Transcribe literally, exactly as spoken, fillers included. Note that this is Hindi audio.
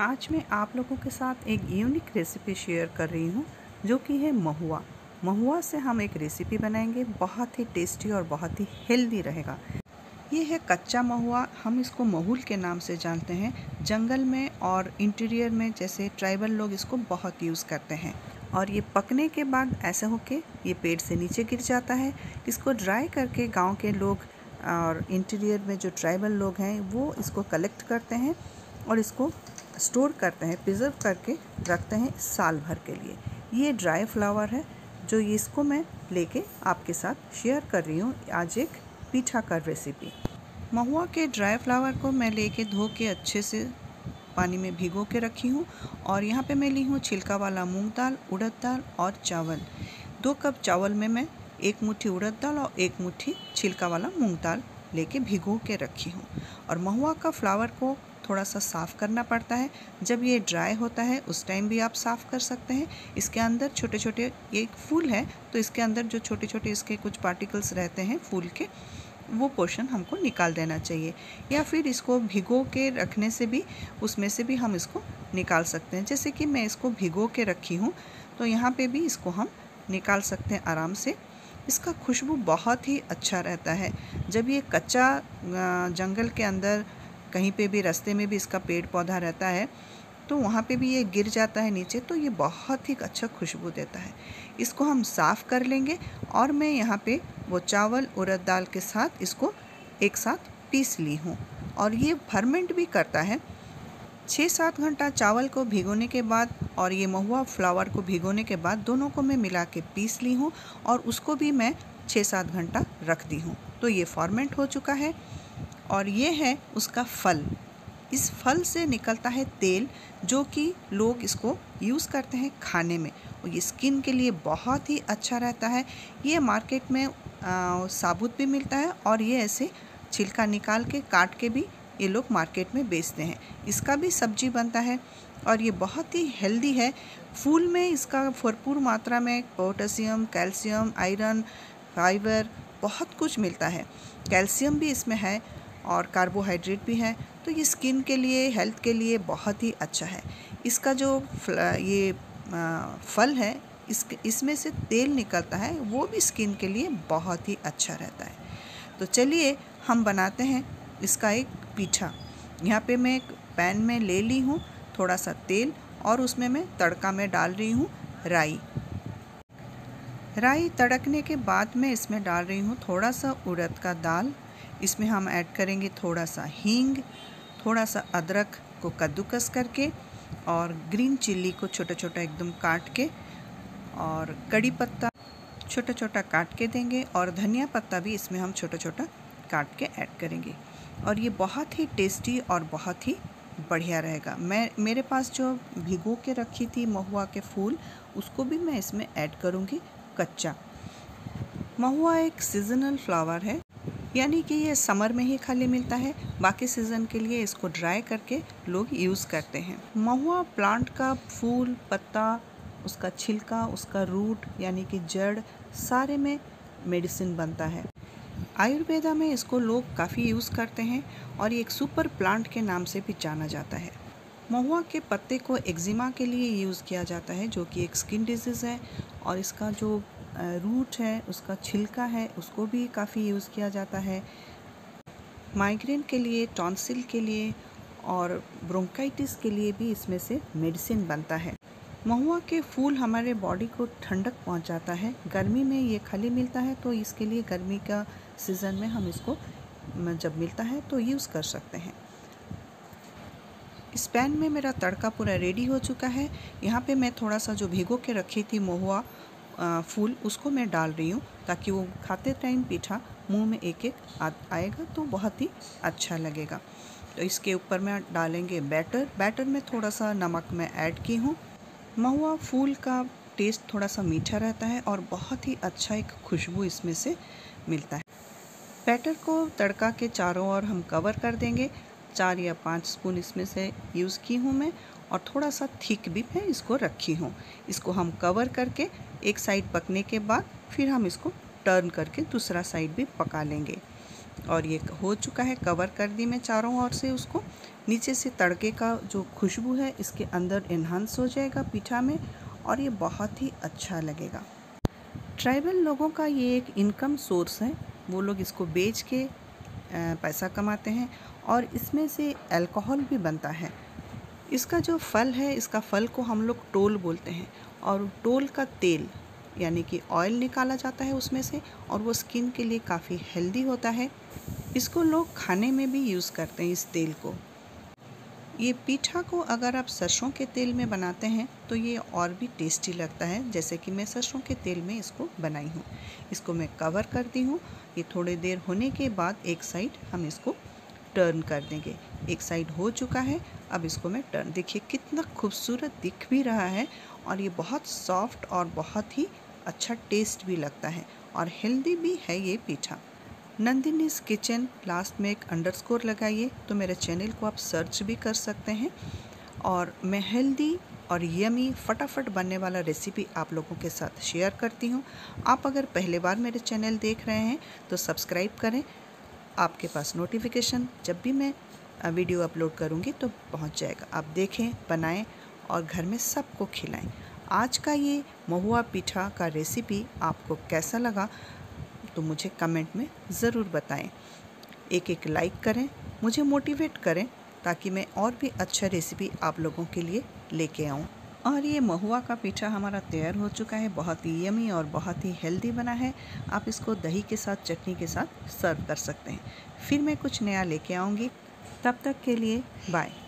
आज मैं आप लोगों के साथ एक यूनिक रेसिपी शेयर कर रही हूँ जो कि है महुआ। महुआ से हम एक रेसिपी बनाएंगे, बहुत ही टेस्टी और बहुत ही हेल्दी रहेगा। ये है कच्चा महुआ, हम इसको महूल के नाम से जानते हैं। जंगल में और इंटीरियर में जैसे ट्राइबल लोग इसको बहुत यूज़ करते हैं। और ये पकने के बाद ऐसा होके ये पेड़ से नीचे गिर जाता है। इसको ड्राई करके गाँव के लोग और इंटीरियर में जो ट्राइबल लोग हैं वो इसको कलेक्ट करते हैं और इसको स्टोर करते हैं, प्रिजर्व करके रखते हैं साल भर के लिए। ये ड्राई फ्लावर है जो ये इसको मैं लेके आपके साथ शेयर कर रही हूँ आज एक पीठा का रेसिपी। महुआ के ड्राई फ्लावर को मैं लेके धो के अच्छे से पानी में भिगो के रखी हूँ। और यहाँ पे मैं ली हूँ छिलका वाला मूंग दाल, उड़द दाल और चावल। दो कप चावल में मैं एक मुट्ठी उड़द दाल और एक मुट्ठी छिलका वाला मूंग दाल लेके भिगो के रखी हूँ। और महुआ का फ्लावर को थोड़ा सा साफ़ करना पड़ता है। जब ये ड्राई होता है उस टाइम भी आप साफ़ कर सकते हैं। इसके अंदर छोटे छोटे, ये फूल है तो इसके अंदर जो छोटे छोटे इसके कुछ पार्टिकल्स रहते हैं फूल के, वो पोर्शन हमको निकाल देना चाहिए। या फिर इसको भिगो के रखने से भी, उसमें से भी हम इसको निकाल सकते हैं। जैसे कि मैं इसको भिगो के रखी हूँ तो यहाँ पर भी इसको हम निकाल सकते हैं आराम से। इसका खुशबू बहुत ही अच्छा रहता है। जब ये कच्चा जंगल के अंदर कहीं पे भी, रास्ते में भी इसका पेड़ पौधा रहता है तो वहाँ पे भी ये गिर जाता है नीचे, तो ये बहुत ही अच्छा खुशबू देता है। इसको हम साफ़ कर लेंगे और मैं यहाँ पे वो चावल उड़द दाल के साथ इसको एक साथ पीस ली हूँ। और ये फर्मेंट भी करता है। छः सात घंटा चावल को भिगोने के बाद और ये महुआ फ्लावर को भिगोने के बाद दोनों को मैं मिला के पीस ली हूँ और उसको भी मैं छः सात घंटा रख दी हूँ। तो ये फॉर्मेंट हो चुका है। और ये है उसका फल। इस फल से निकलता है तेल जो कि लोग इसको यूज़ करते हैं खाने में। और ये स्किन के लिए बहुत ही अच्छा रहता है। ये मार्केट में आ, साबुत भी मिलता है और ये ऐसे छिलका निकाल के काट के भी ये लोग मार्केट में बेचते हैं। इसका भी सब्जी बनता है और ये बहुत ही हेल्दी है। फूल में इसका भरपूर मात्रा में पोटेशियम, कैल्शियम, आयरन, फाइबर बहुत कुछ मिलता है। कैल्शियम भी इसमें है और कार्बोहाइड्रेट भी है। तो ये स्किन के लिए, हेल्थ के लिए बहुत ही अच्छा है। इसका जो ये फल है, इस इसमें से तेल निकलता है, वो भी स्किन के लिए बहुत ही अच्छा रहता है। तो चलिए हम बनाते हैं इसका एक पीठा। यहाँ पे मैं एक पैन में ले ली हूँ थोड़ा सा तेल और उसमें मैं तड़का में डाल रही हूँ राई। राई तड़कने के बाद मैं इसमें डाल रही हूँ थोड़ा सा उड़द का दाल। इसमें हम ऐड करेंगे थोड़ा सा हींग, थोड़ा सा अदरक को कद्दूकस करके और ग्रीन चिल्ली को छोटा छोटा एकदम काट के और कड़ी पत्ता छोटा छोटा काट के देंगे और धनिया पत्ता भी इसमें हम छोटा छोटा काट के ऐड करेंगे। और ये बहुत ही टेस्टी और बहुत ही बढ़िया रहेगा। मैं मेरे पास जो भिगो के रखी थी महुआ के फूल, उसको भी मैं इसमें ऐड करूँगी कच्चा। महुआ एक सीजनल फ्लावर है, यानी कि ये समर में ही खाली मिलता है। बाकी सीज़न के लिए इसको ड्राई करके लोग यूज़ करते हैं। महुआ प्लांट का फूल, पत्ता, उसका छिलका, उसका रूट यानी कि जड़, सारे में मेडिसिन बनता है। आयुर्वेदा में इसको लोग काफ़ी यूज़ करते हैं और ये एक सुपर प्लांट के नाम से भी जाना जाता है। महुआ के पत्ते को एक्जिमा के लिए यूज़ किया जाता है जो कि एक स्किन डिजीज़ है। और इसका जो रूट है, उसका छिलका है, उसको भी काफ़ी यूज़ किया जाता है। माइग्रेन के लिए, टॉन्सिल के लिए और ब्रोंकाइटिस के लिए भी इसमें से मेडिसिन बनता है। महुआ के फूल हमारे बॉडी को ठंडक पहुंचाता है। गर्मी में ये खाली मिलता है तो इसके लिए गर्मी का सीज़न में हम इसको जब मिलता है तो यूज़ कर सकते हैं। इस पैन में मेरा तड़का पूरा रेडी हो चुका है। यहाँ पे मैं थोड़ा सा जो भिगो के रखी थी महुआ फूल, उसको मैं डाल रही हूँ ताकि वो खाते टाइम पीठा मुंह में एक एक आएगा तो बहुत ही अच्छा लगेगा। तो इसके ऊपर मैं डालेंगे बैटर। बैटर में थोड़ा सा नमक मैं ऐड की हूँ। महुआ फूल का टेस्ट थोड़ा सा मीठा रहता है और बहुत ही अच्छा एक खुशबू इसमें से मिलता है। बैटर को तड़का के चारों ओर हम कवर कर देंगे। चार या पाँच स्पून इसमें से यूज़ की हूँ मैं और थोड़ा सा थिक भी मैं इसको रखी हूँ। इसको हम कवर करके एक साइड पकने के बाद फिर हम इसको टर्न करके दूसरा साइड भी पका लेंगे। और ये हो चुका है, कवर कर दी मैं चारों ओर से उसको। नीचे से तड़के का जो खुशबू है इसके अंदर एनहांस हो जाएगा पीठा में और ये बहुत ही अच्छा लगेगा। ट्राइबल लोगों का ये एक इनकम सोर्स है, वो लोग इसको बेच के पैसा कमाते हैं और इसमें से अल्कोहल भी बनता है। इसका जो फल है, इसका फल को हम लोग टोल बोलते हैं और टोल का तेल यानी कि ऑयल निकाला जाता है उसमें से और वो स्किन के लिए काफ़ी हेल्दी होता है। इसको लोग खाने में भी यूज़ करते हैं इस तेल को। ये पीठा को अगर आप सरसों के तेल में बनाते हैं तो ये और भी टेस्टी लगता है, जैसे कि मैं सरसों के तेल में इसको बनाई हूँ। इसको मैं कवर करती हूँ। ये थोड़ी देर होने के बाद एक साइड हम इसको टर्न कर देंगे। एक साइड हो चुका है, अब इसको मैं टर्न, देखिए कितना खूबसूरत दिख भी रहा है और ये बहुत सॉफ्ट और बहुत ही अच्छा टेस्ट भी लगता है और हेल्दी भी है ये पीठा। नंदिनीज़ किचन लास्ट में एक अंडरस्कोर लगाइए तो मेरे चैनल को आप सर्च भी कर सकते हैं और मैं हेल्दी और यमी फटाफट बनने वाला रेसिपी आप लोगों के साथ शेयर करती हूँ। आप अगर पहले बार मेरे चैनल देख रहे हैं तो सब्सक्राइब करें, आपके पास नोटिफिकेशन जब भी मैं वीडियो अपलोड करूँगी तो पहुँच जाएगा। आप देखें, बनाएँ और घर में सबको खिलाएँ। आज का ये महुआ पीठा का रेसिपी आपको कैसा लगा तो मुझे कमेंट में ज़रूर बताएं। एक एक लाइक करें, मुझे मोटिवेट करें ताकि मैं और भी अच्छा रेसिपी आप लोगों के लिए लेके आऊं। और ये महुआ का पीठा हमारा तैयार हो चुका है, बहुत ही यमी और बहुत ही हेल्दी बना है। आप इसको दही के साथ, चटनी के साथ सर्व कर सकते हैं। फिर मैं कुछ नया लेके आऊँगी। तब तक के लिए बाय।